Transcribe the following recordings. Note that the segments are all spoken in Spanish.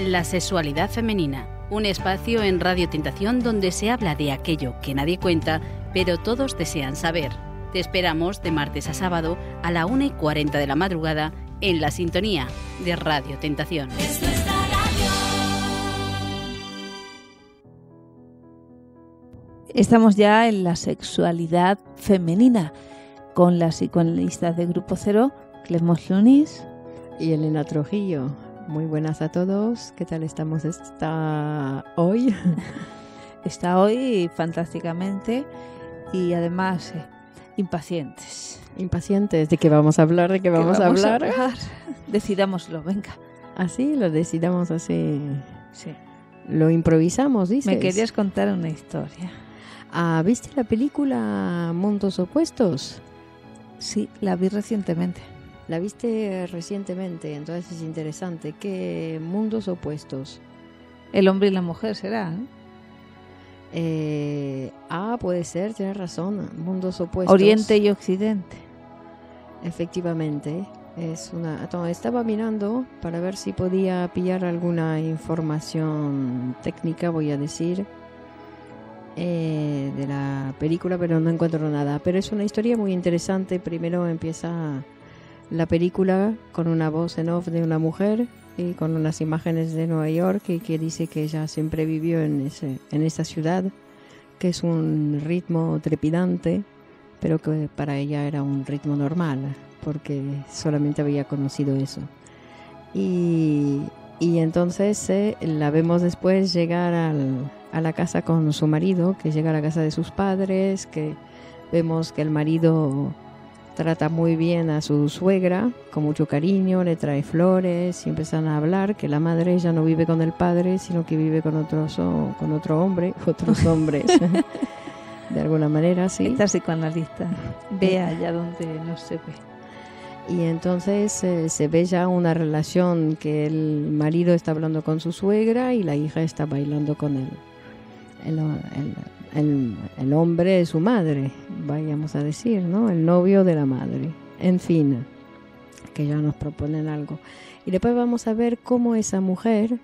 La sexualidad femenina, un espacio en Radio Tentación donde se habla de aquello que nadie cuenta, pero todos desean saber. Te esperamos de martes a sábado a la 1:40 de la madrugada en la sintonía de Radio Tentación. Estamos ya en la sexualidad femenina con las psicoanalistas de Grupo Cero, Clémence Loonis y Helena Trujillo. Muy buenas a todos. ¿Qué tal estamos hoy? Está hoy fantásticamente y además impacientes. Impacientes de que vamos a hablar, de qué vamos a hablar. Decidámoslo, venga. Así lo decidamos así. Sí. Lo improvisamos, dices. Me querías contar una historia. Ah, ¿viste la película Mundos Opuestos? Sí, la vi recientemente. La viste recientemente, entonces es interesante. ¿Qué mundos opuestos? El hombre y la mujer será, ¿no? Puede ser, tienes razón. Mundos opuestos. Oriente y Occidente. Efectivamente. Entonces, estaba mirando para ver si podía pillar alguna información técnica, voy a decir, de la película, pero no encuentro nada. Pero es una historia muy interesante. Primero empieza la película con una voz en off de una mujer y con unas imágenes de Nueva York y que dice que ella siempre vivió en esa ciudad, que es un ritmo trepidante, pero que para ella era un ritmo normal, porque solamente había conocido eso. Y entonces la vemos después llegar a la casa con su marido, que llega a la casa de sus padres, que vemos que el marido trata muy bien a su suegra, con mucho cariño, le trae flores y empiezan a hablar que la madre ya no vive con el padre, sino que vive con otros hombres. De alguna manera, sí. Esta psicoanalista ve allá donde no se ve. Y entonces se ve ya una relación que el marido está hablando con su suegra y la hija está bailando con él. El hombre es su madre, vayamos a decir, ¿no? El novio de la madre. En fin, que ya nos proponen algo. Y después vamos a ver cómo esa mujer,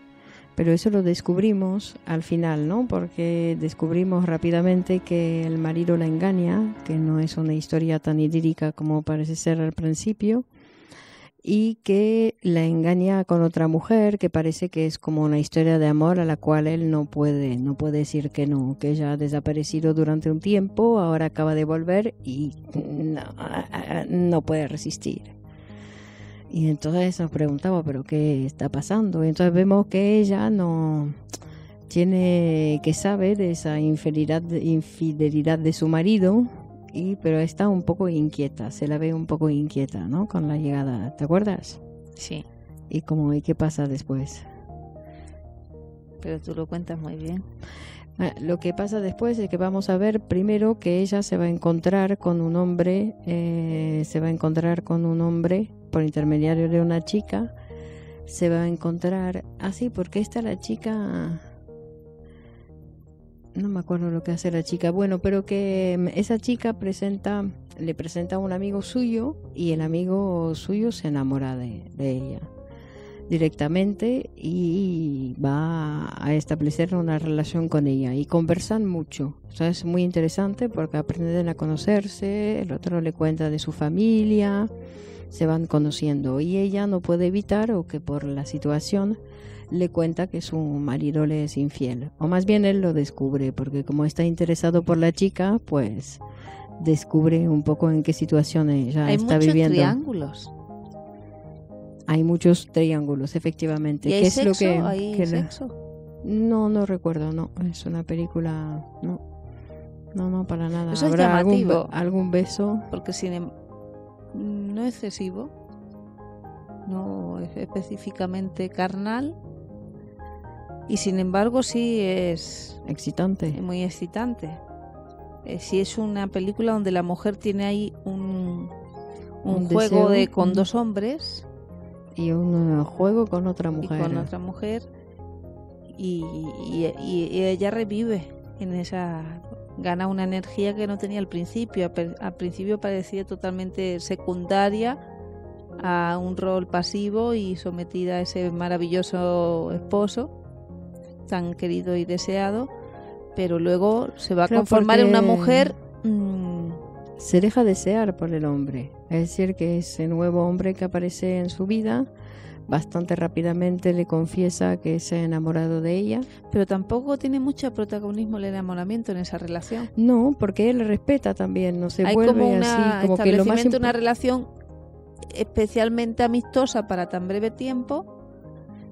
pero eso lo descubrimos al final, ¿no? Porque descubrimos rápidamente que el marido la engaña, que no es una historia tan idílica como parece ser al principio, y que la engaña con otra mujer, que parece que es como una historia de amor a la cual él no puede decir que no, que ella ha desaparecido durante un tiempo, ahora acaba de volver y no puede resistir. Y entonces nos preguntamos, ¿pero qué está pasando? Y entonces vemos que ella no tiene que saber de esa infidelidad de su marido, pero está un poco inquieta, se la ve un poco inquieta, ¿no? Con la llegada, ¿te acuerdas? Sí. ¿Y qué pasa después? Pero tú lo cuentas muy bien. Lo que pasa después es que vamos a ver primero que ella se va a encontrar con un hombre por intermediario de una chica, se va a encontrar así, porque esta la chica, no me acuerdo lo que hace la chica, bueno, pero que esa chica le presenta a un amigo suyo y el amigo suyo se enamora de ella directamente y va a establecer una relación con ella y conversan mucho. O sea, es muy interesante porque aprenden a conocerse, el otro le cuenta de su familia, se van conociendo y ella no puede evitar o que por la situación le cuenta que su marido le es infiel, o más bien él lo descubre porque como está interesado por la chica, pues descubre un poco en qué situación ella está viviendo. Hay muchos triángulos, efectivamente. ¿Y hay sexo? ¿Hay sexo? No recuerdo, no. Es una película... No, para nada. Eso ¿habrá algún beso? Porque no excesivo. No es específicamente carnal. Y sin embargo sí es... excitante. Muy excitante. Sí es una película donde la mujer tiene ahí un juego con dos hombres... y un juego con otra mujer. Y ella revive en esa... gana una energía que no tenía al principio. Al principio parecía totalmente secundaria a un rol pasivo y sometida a ese maravilloso esposo tan querido y deseado, pero luego se va a conformar en una mujer. Se deja desear por el hombre, es decir, que ese nuevo hombre que aparece en su vida bastante rápidamente le confiesa que se ha enamorado de ella. Pero tampoco tiene mucho protagonismo el enamoramiento en esa relación. No, porque él le respeta también, no se hay vuelve como una, así como que lo más una relación especialmente amistosa para tan breve tiempo,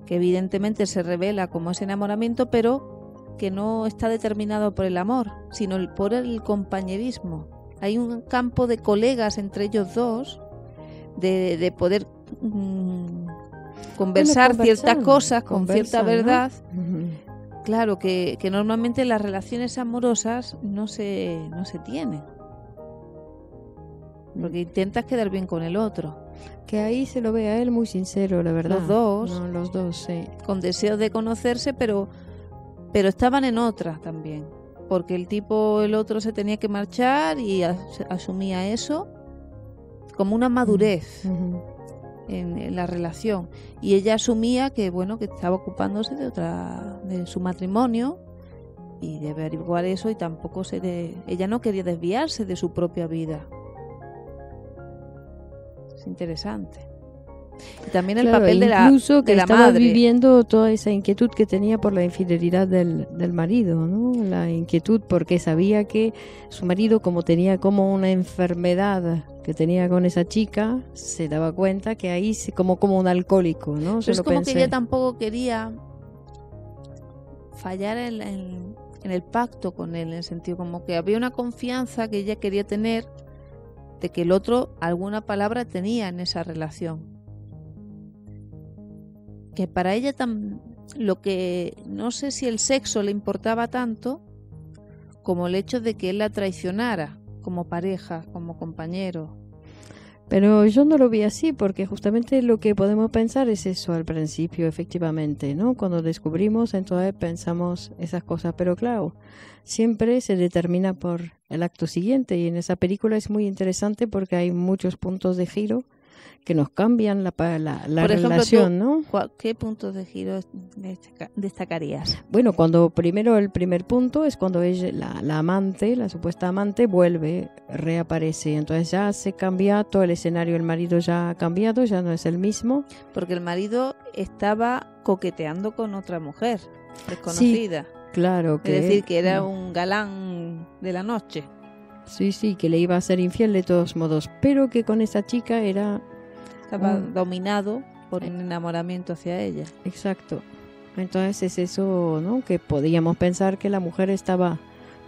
que evidentemente se revela como ese enamoramiento, pero que no está determinado por el amor, sino por el compañerismo. Hay un campo de colegas entre ellos dos, de poder conversar ciertas cosas con cierta verdad. ¿No? Claro, que normalmente las relaciones amorosas no se tienen. Porque intentas quedar bien con el otro. Que ahí se lo ve a él muy sincero, la verdad. Los dos. No, los dos, sí. Con deseos de conocerse, pero estaban en otra también. Porque el otro se tenía que marchar y asumía eso como una madurez en la relación. Y ella asumía que estaba ocupándose de su matrimonio y de averiguar eso, y tampoco ella no quería desviarse de su propia vida. Es interesante. Y también el papel de la madre. Incluso que estaba viviendo toda esa inquietud que tenía por la infidelidad del marido, ¿no? La inquietud porque sabía que su marido, como tenía como una enfermedad que tenía con esa chica, se daba cuenta que ahí como un alcohólico, ¿no? Pero es como que ella tampoco quería fallar en el pacto con él, en el sentido como que había una confianza que ella quería tener de que el otro alguna palabra tenía en esa relación. Que para ella lo que no sé si el sexo le importaba tanto como el hecho de que él la traicionara como pareja, como compañero. Pero yo no lo vi así, porque justamente lo que podemos pensar es eso al principio, efectivamente, ¿no? Cuando descubrimos, entonces pensamos esas cosas, pero claro, siempre se determina por el acto siguiente, y en esa película es muy interesante porque hay muchos puntos de giro que nos cambian la relación, ¿no? ¿Qué puntos de giro destacarías? Bueno, cuando el primer punto es cuando ella, la supuesta amante, vuelve, reaparece. Entonces ya se cambia todo el escenario, el marido ya ha cambiado, ya no es el mismo. Porque el marido estaba coqueteando con otra mujer desconocida. Sí, claro. Es decir, que era un galán de la noche. Sí, que le iba a ser infiel de todos modos, pero que con esa chica estaba dominado por un enamoramiento hacia ella. Exacto. Entonces es eso, ¿no? Que podíamos pensar que la mujer estaba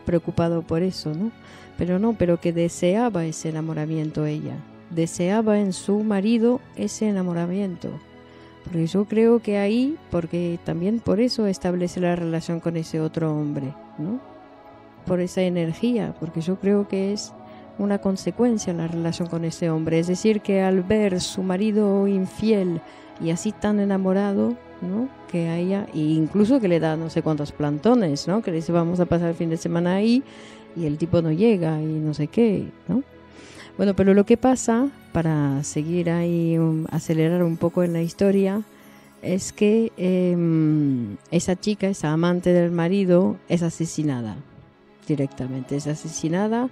preocupada por eso, ¿no? Pero no, pero que deseaba ese enamoramiento ella. Deseaba en su marido ese enamoramiento. Porque yo creo que ahí, porque también por eso establece la relación con ese otro hombre, ¿no? Por esa energía, porque yo creo que es una consecuencia la relación con ese hombre, es decir, que al ver su marido infiel y así tan enamorado, ¿no? Que a ella, e incluso que le da no sé cuántos plantones, ¿no? Que le dice vamos a pasar el fin de semana ahí y el tipo no llega y no sé qué, ¿no? Bueno, pero lo que pasa, para seguir ahí, acelerar un poco en la historia, es que esa chica, esa amante del marido, es asesinada. Directamente es asesinada.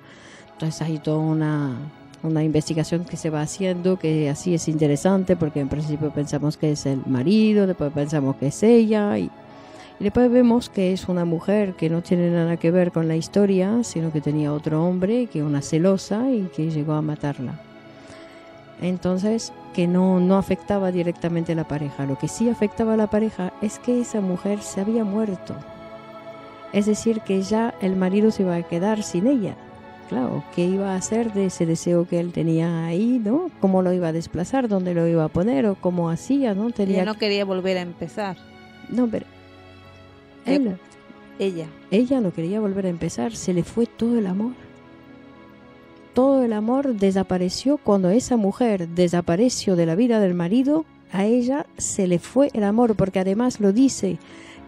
Entonces hay toda una investigación que se va haciendo, que así es interesante, porque en principio pensamos que es el marido, después pensamos que es ella y después vemos que es una mujer que no tiene nada que ver con la historia, sino que tenía otro hombre, que una celosa, y que llegó a matarla. Entonces, que no afectaba directamente a la pareja. Lo que sí afectaba a la pareja es que esa mujer se había muerto. Es decir, que ya el marido se iba a quedar sin ella. Claro, ¿qué iba a hacer de ese deseo que él tenía ahí, no? ¿Cómo lo iba a desplazar? ¿Dónde lo iba a poner? ¿O cómo hacía, no? Tenía... Ella no quería volver a empezar. No, pero... Ella. Ella no quería volver a empezar. Se le fue todo el amor. Todo el amor desapareció cuando esa mujer desapareció de la vida del marido. A ella se le fue el amor, porque además lo dice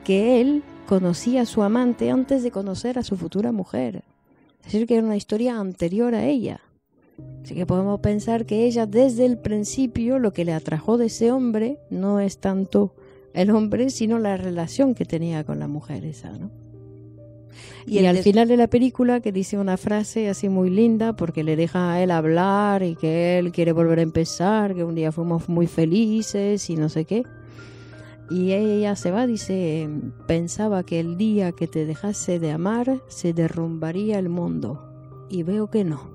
que él... conocía a su amante antes de conocer a su futura mujer. Es decir, que era una historia anterior a ella. Así que podemos pensar que ella desde el principio lo que le atrajo de ese hombre no es tanto el hombre, sino la relación que tenía con la mujer esa, ¿no? Y al final de la película que dice una frase así muy linda porque le deja a él hablar y que él quiere volver a empezar, que un día fuimos muy felices y no sé qué. Y ella se va, dice, pensaba que el día que te dejase de amar se derrumbaría el mundo. Y veo que no.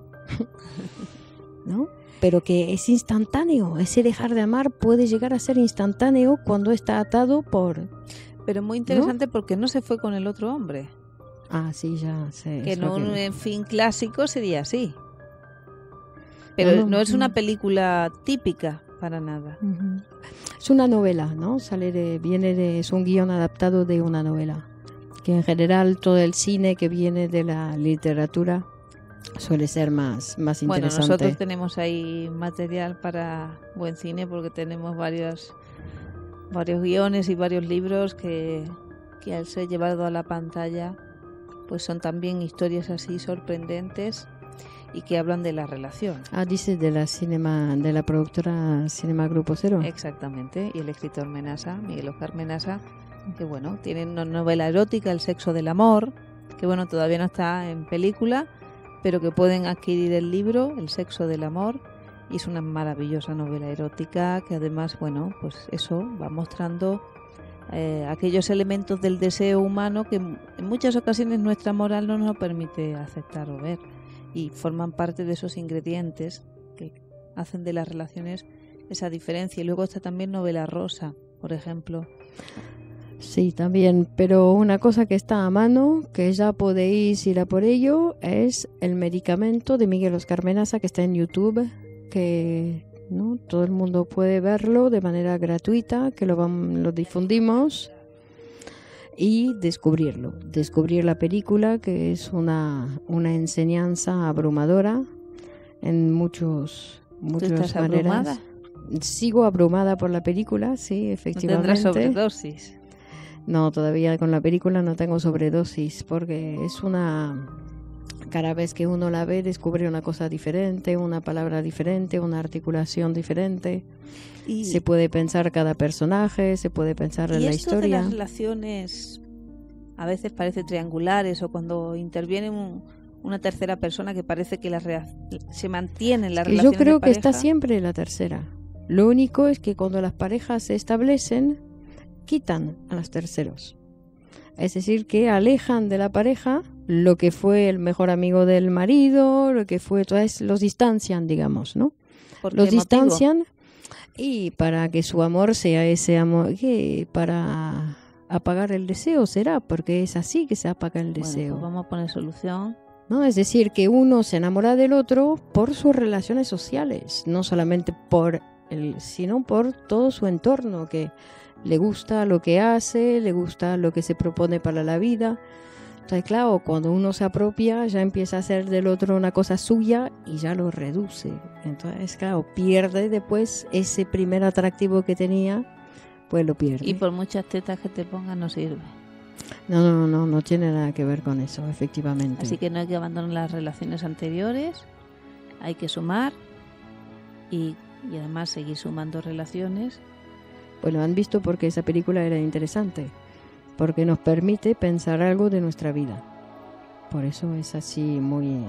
¿No? Pero que es instantáneo, ese dejar de amar puede llegar a ser instantáneo cuando está atado por... Pero muy interesante, ¿no? Porque no se fue con el otro hombre. Ah, sí, ya sé. Que no, que... en fin, clásico sería así. Pero no es una película típica para nada. Uh-huh. Es una novela, ¿no? Es un guión adaptado de una novela. Que en general todo el cine que viene de la literatura suele ser más interesante. Bueno, nosotros tenemos ahí material para buen cine porque tenemos varios guiones y varios libros que al ser llevado a la pantalla pues son también historias así sorprendentes y que hablan de la relación. Ah, dices de la productora Cinema Grupo Cero. Exactamente, y el escritor Menasa, Miguel Oscar Menasa, que bueno, tiene una novela erótica, El sexo del amor, que bueno, todavía no está en película, pero que pueden adquirir el libro, El sexo del amor, y es una maravillosa novela erótica que además, bueno, pues eso va mostrando aquellos elementos del deseo humano que en muchas ocasiones nuestra moral no nos permite aceptar o ver, y forman parte de esos ingredientes que hacen de las relaciones esa diferencia. Y luego está también novela rosa, por ejemplo. Sí, también, pero una cosa que está a mano, que ya podéis ir a por ello, es El medicamento de Miguel Oscar Menasa, que está en YouTube, que ¿no? Todo el mundo puede verlo de manera gratuita, que lo difundimos, y descubrir la película, que es una enseñanza abrumadora en muchas ¿Tú estás maneras. Abrumada? Sigo abrumada por la película, sí, efectivamente. ¿No tendrás sobredosis? No, todavía con la película no tengo sobredosis, porque es cada vez que uno la ve descubre una cosa diferente, una palabra diferente, una articulación diferente. Y se puede pensar cada personaje, se puede pensar en la historia. Y esto de las relaciones a veces parece triangulares, o cuando interviene una tercera persona que parece que se mantiene la relación de pareja. Yo creo que está siempre la tercera. Lo único es que cuando las parejas se establecen, quitan a los terceros. Es decir, que alejan de la pareja lo que fue el mejor amigo del marido, lo que fue, los distancian, digamos, ¿no? Los distancian, y para que su amor sea ese amor, que para apagar el deseo será, porque es así que se apaga el deseo. Pues vamos a poner solución. ¿No? Es decir, que uno se enamora del otro por sus relaciones sociales, no solamente por él, sino por todo su entorno, que le gusta lo que hace, le gusta lo que se propone para la vida. Entonces, claro, cuando uno se apropia, ya empieza a hacer del otro una cosa suya y ya lo reduce. Entonces, claro, pierde después ese primer atractivo que tenía, pues lo pierde. Y por muchas tetas que te pongan no sirve. No tiene nada que ver con eso, efectivamente. Así que no hay que abandonar las relaciones anteriores, hay que sumar y además seguir sumando relaciones. Pues lo han visto porque esa película era interesante, porque nos permite pensar algo de nuestra vida. Por eso es así muy...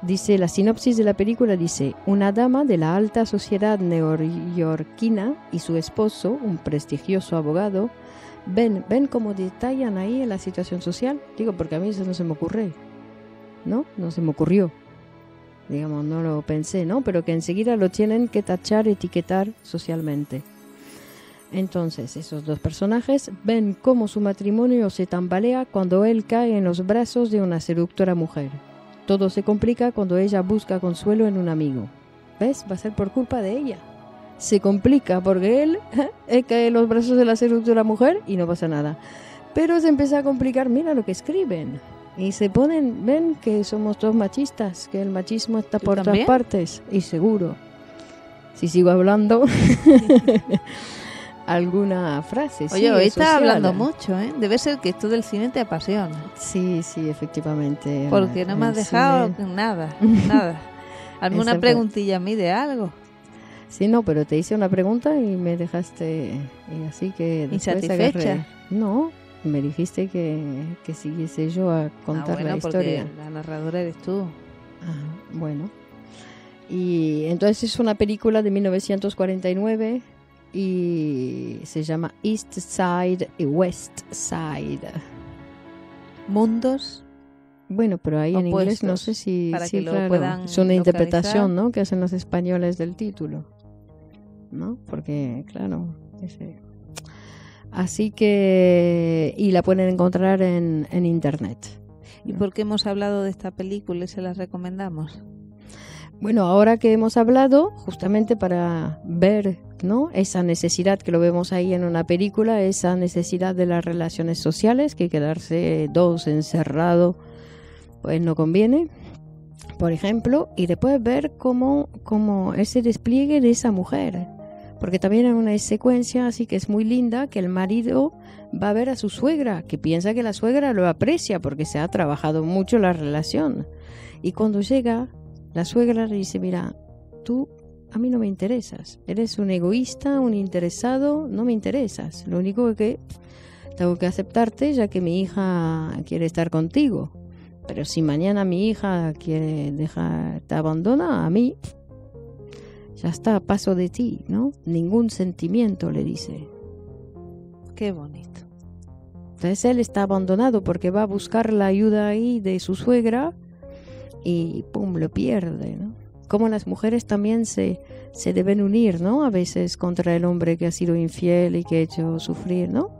Dice, la sinopsis de la película dice: una dama de la alta sociedad neoyorquina y su esposo, un prestigioso abogado, ven cómo detallan ahí la situación social. Digo, porque a mí eso no se me ocurre, ¿no? No se me ocurrió. Digamos, no lo pensé, ¿no? Pero que enseguida lo tienen que tachar, etiquetar socialmente. Entonces, esos dos personajes ven cómo su matrimonio se tambalea cuando él cae en los brazos de una seductora mujer. Todo se complica cuando ella busca consuelo en un amigo. ¿Ves? Va a ser por culpa de ella. Se complica porque él cae en los brazos de la seductora mujer y no pasa nada. Pero se empieza a complicar, mira lo que escriben. Y se ponen, ven que somos todos machistas, que el machismo está por todas partes. Y seguro, si sigo hablando... alguna frase. Oye, sí, hoy estás hablando mucho, ¿eh? Debe ser que esto del cine te apasiona. Sí, efectivamente. Porque no me has dejado nada. ¿Alguna preguntilla a mí de algo? Sí, no, pero te hice una pregunta y me dejaste así que... ¿Insatisfecha? No, me dijiste que siguiese yo a contar la historia. La narradora eres tú. Ah, bueno. Y entonces es una película de 1949 y se llama East Side y West Side. Mundos. Bueno, pero ahí en inglés no sé si... Para sí, que claro, lo puedan es una localizar. Interpretación, ¿no?, que hacen los españoles del título, ¿no? Porque, claro... Ese. Así que... Y la pueden encontrar en internet. ¿Y por qué hemos hablado de esta película y se la recomendamos? Bueno, ahora que hemos hablado, justamente para ver, ¿no?, esa necesidad que lo vemos ahí en una película, esa necesidad de las relaciones sociales, que quedarse dos encerrados pues no conviene, por ejemplo, y después ver cómo ese despliegue de esa mujer, porque también hay una secuencia así que es muy linda, que el marido va a ver a su suegra, que piensa que la suegra lo aprecia porque se ha trabajado mucho la relación, y cuando llega la suegra le dice: mira, tú a mí no me interesas, eres un egoísta, un interesado, no me interesas, lo único que tengo que aceptarte ya que mi hija quiere estar contigo, pero si mañana mi hija quiere dejar, te abandona a mí, ya está, a paso de ti, ¿no? Ningún sentimiento, le dice. Qué bonito. Entonces él está abandonado porque va a buscar la ayuda ahí de su suegra y pum, lo pierde, ¿no? Como las mujeres también se deben unir, ¿no?, a veces contra el hombre que ha sido infiel y que ha hecho sufrir, ¿no?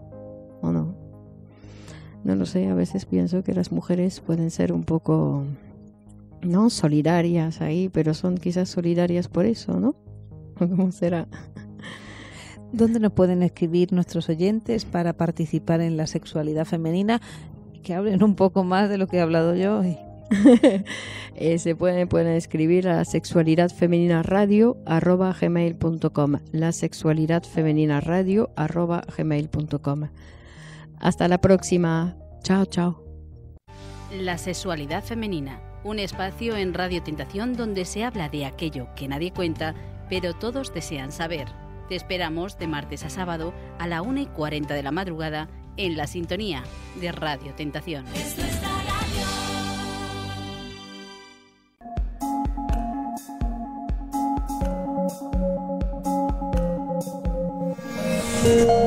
¿O no? No lo sé, a veces pienso que las mujeres pueden ser un poco, ¿no?, solidarias ahí, pero son quizás solidarias por eso, ¿no? ¿Cómo será? ¿Dónde nos pueden escribir nuestros oyentes para participar en la sexualidad femenina? Que hablen un poco más de lo que he hablado yo hoy. Se pueden escribir a sexualidadfemeninaradio@gmail.com, lasexualidadfemeninaradio@gmail.com. Hasta la próxima. Chao, chao. La sexualidad femenina, un espacio en Radio Tentación donde se habla de aquello que nadie cuenta, pero todos desean saber. Te esperamos de martes a sábado a la 1:40 de la madrugada en la sintonía de Radio Tentación. Esto es la radio.